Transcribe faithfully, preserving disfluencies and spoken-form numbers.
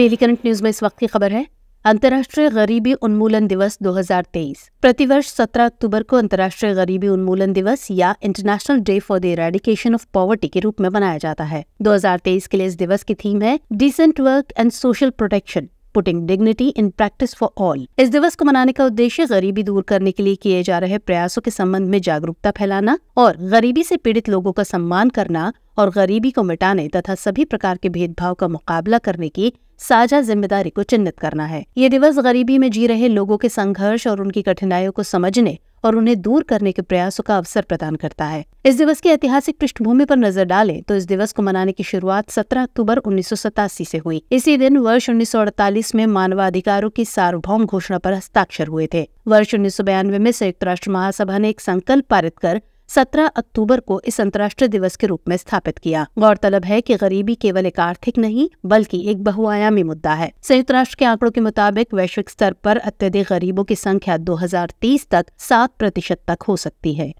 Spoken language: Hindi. डेली करंट न्यूज में इस वक्त की खबर है। अंतर्राष्ट्रीय गरीबी उन्मूलन दिवस दो हज़ार तेईस। प्रतिवर्ष सत्रह अक्टूबर को अंतर्राष्ट्रीय गरीबी उन्मूलन दिवस या international day for the eradication of poverty के रूप में मनाया जाता है। दो हज़ार तेईस के लिए इस दिवस की थीम है decent work and social protection, putting dignity in practice for all. इस दिवस को मनाने का उद्देश्य गरीबी दूर करने के लिए किए जा रहे प्रयासों के संबंध में जागरूकता फैलाना और गरीबी से पीड़ित लोगों का सम्मान करना और गरीबी को मिटाने तथा सभी प्रकार के भेदभाव का मुकाबला करने की साझा जिम्मेदारी को चिन्हित करना है। ये दिवस गरीबी में जी रहे लोगों के संघर्ष और उनकी कठिनाइयों को समझने और उन्हें दूर करने के प्रयासों का अवसर प्रदान करता है। इस दिवस की ऐतिहासिक पृष्ठभूमि पर नजर डालें तो इस दिवस को मनाने की शुरुआत सत्रह अक्टूबर उन्नीस सौ सतासी से हुई। इसी दिन वर्ष उन्नीस सौ अड़तालीस में मानवाधिकारों की सार्वभौम घोषणा पर हस्ताक्षर हुए थे। वर्ष उन्नीस सौ बयानवे में संयुक्त राष्ट्र महासभा ने एक संकल्प पारित कर सत्रह अक्टूबर को इस अंतर्राष्ट्रीय दिवस के रूप में स्थापित किया। गौरतलब है कि गरीबी केवल एक आर्थिक नहीं बल्कि एक बहुआयामी मुद्दा है। संयुक्त राष्ट्र के आंकड़ों के मुताबिक वैश्विक स्तर पर अत्यधिक गरीबों की संख्या दो हज़ार तीस तक सात प्रतिशत तक हो सकती है।